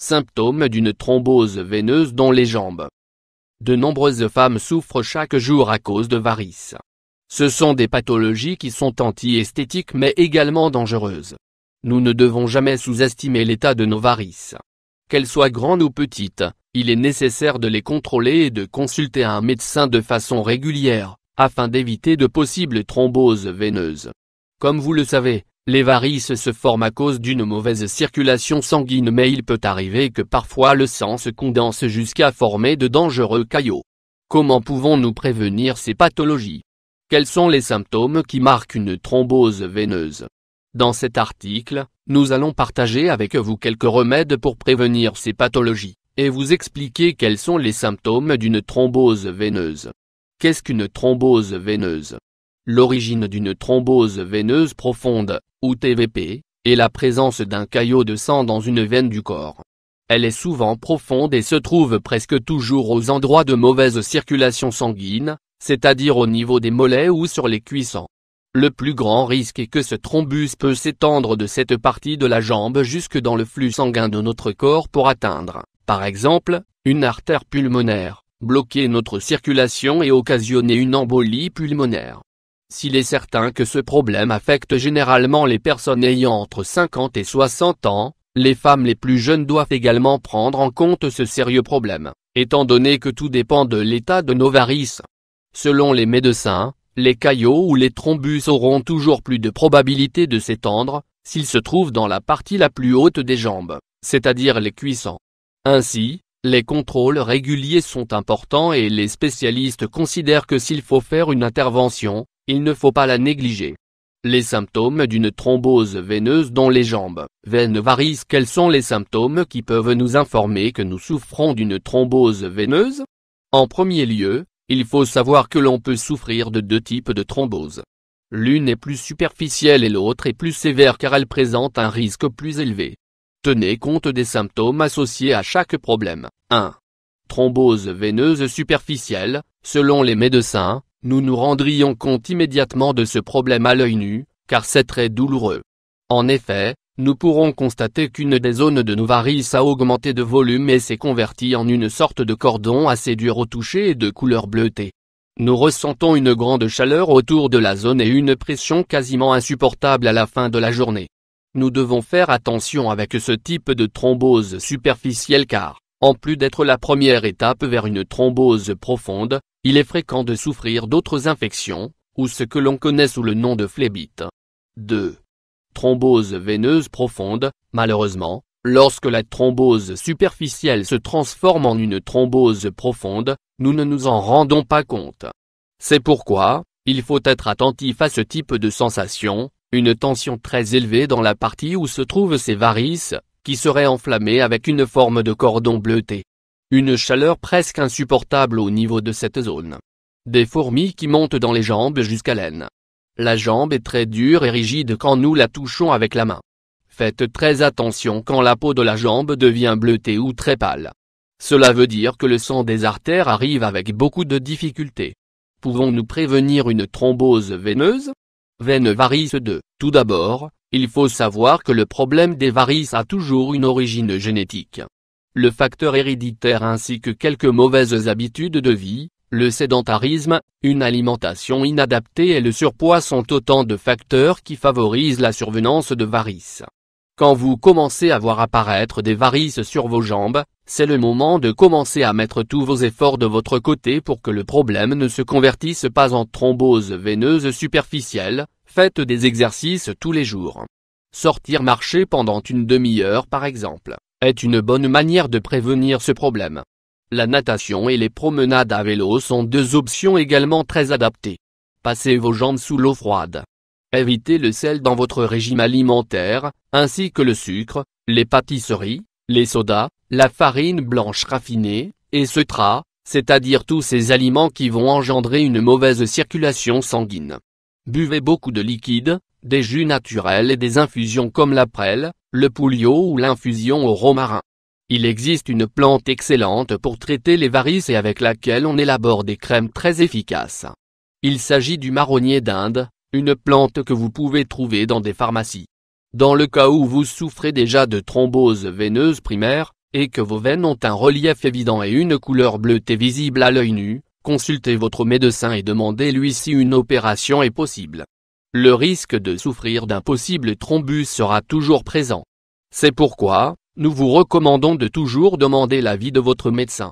symptôme d'une thrombose veineuse dans les jambes. De nombreuses femmes souffrent chaque jour à cause de varices. Ce sont des pathologies qui sont anti-esthétiques mais également dangereuses. Nous ne devons jamais sous-estimer l'état de nos varices. Qu'elles soient grandes ou petites, il est nécessaire de les contrôler et de consulter un médecin de façon régulière, afin d'éviter de possibles thromboses veineuses. Comme vous le savez, les varices se forment à cause d'une mauvaise circulation sanguine, mais il peut arriver que parfois le sang se condense jusqu'à former de dangereux caillots. Comment pouvons-nous prévenir ces pathologies? Quels sont les symptômes qui marquent une thrombose veineuse? Dans cet article, nous allons partager avec vous quelques remèdes pour prévenir ces pathologies, et vous expliquer quels sont les symptômes d'une thrombose veineuse. Qu'est-ce qu'une thrombose veineuse? L'origine d'une thrombose veineuse profonde, ou TVP, est la présence d'un caillot de sang dans une veine du corps. Elle est souvent profonde et se trouve presque toujours aux endroits de mauvaise circulation sanguine, c'est-à-dire au niveau des mollets ou sur les cuissons. Le plus grand risque est que ce thrombus peut s'étendre de cette partie de la jambe jusque dans le flux sanguin de notre corps pour atteindre, par exemple, une artère pulmonaire, bloquer notre circulation et occasionner une embolie pulmonaire. S'il est certain que ce problème affecte généralement les personnes ayant entre 50 et 60 ans, les femmes les plus jeunes doivent également prendre en compte ce sérieux problème, étant donné que tout dépend de l'état de nos varices. Selon les médecins, les caillots ou les thrombus auront toujours plus de probabilité de s'étendre, s'ils se trouvent dans la partie la plus haute des jambes, c'est-à-dire les cuissons. Ainsi, les contrôles réguliers sont importants et les spécialistes considèrent que s'il faut faire une intervention, il ne faut pas la négliger. Les symptômes d'une thrombose veineuse dans les jambes, veines varices. Quels sont les symptômes qui peuvent nous informer que nous souffrons d'une thrombose veineuse? En premier lieu, il faut savoir que l'on peut souffrir de deux types de thromboses. L'une est plus superficielle et l'autre est plus sévère car elle présente un risque plus élevé. Tenez compte des symptômes associés à chaque problème. 1. Thrombose veineuse superficielle. Selon les médecins, nous nous rendrions compte immédiatement de ce problème à l'œil nu, car c'est très douloureux. En effet, nous pourrons constater qu'une des zones de nos varices a augmenté de volume et s'est convertie en une sorte de cordon assez dur au toucher et de couleur bleutée. Nous ressentons une grande chaleur autour de la zone et une pression quasiment insupportable à la fin de la journée. Nous devons faire attention avec ce type de thrombose superficielle car, en plus d'être la première étape vers une thrombose profonde, il est fréquent de souffrir d'autres infections, ou ce que l'on connaît sous le nom de phlébite. 2. Thrombose veineuse profonde. Malheureusement, lorsque la thrombose superficielle se transforme en une thrombose profonde, nous ne nous en rendons pas compte. C'est pourquoi, il faut être attentif à ce type de sensation, une tension très élevée dans la partie où se trouvent ces varices, qui serait enflammée avec une forme de cordon bleuté. Une chaleur presque insupportable au niveau de cette zone. Des fourmis qui montent dans les jambes jusqu'à l'aine. La jambe est très dure et rigide quand nous la touchons avec la main. Faites très attention quand la peau de la jambe devient bleutée ou très pâle. Cela veut dire que le sang des artères arrive avec beaucoup de difficultés. Pouvons-nous prévenir une thrombose veineuse? Veines varices 2. Tout d'abord, il faut savoir que le problème des varices a toujours une origine génétique. Le facteur héréditaire ainsi que quelques mauvaises habitudes de vie, le sédentarisme, une alimentation inadaptée et le surpoids sont autant de facteurs qui favorisent la survenance de varices. Quand vous commencez à voir apparaître des varices sur vos jambes, c'est le moment de commencer à mettre tous vos efforts de votre côté pour que le problème ne se convertisse pas en thrombose veineuse superficielle. Faites des exercices tous les jours. Sortir marcher pendant une demi-heure par exemple est une bonne manière de prévenir ce problème. La natation et les promenades à vélo sont deux options également très adaptées. Passez vos jambes sous l'eau froide. Évitez le sel dans votre régime alimentaire, ainsi que le sucre, les pâtisseries, les sodas, la farine blanche raffinée, etc., c'est-à-dire tous ces aliments qui vont engendrer une mauvaise circulation sanguine. Buvez beaucoup de liquide, des jus naturels et des infusions comme la prêle, le pouliot ou l'infusion au romarin. Il existe une plante excellente pour traiter les varices et avec laquelle on élabore des crèmes très efficaces. Il s'agit du marronnier d'Inde, une plante que vous pouvez trouver dans des pharmacies. Dans le cas où vous souffrez déjà de thrombose veineuse primaire, et que vos veines ont un relief évident et une couleur bleutée visible à l'œil nu, consultez votre médecin et demandez-lui si une opération est possible. Le risque de souffrir d'un possible thrombus sera toujours présent. C'est pourquoi, nous vous recommandons de toujours demander l'avis de votre médecin.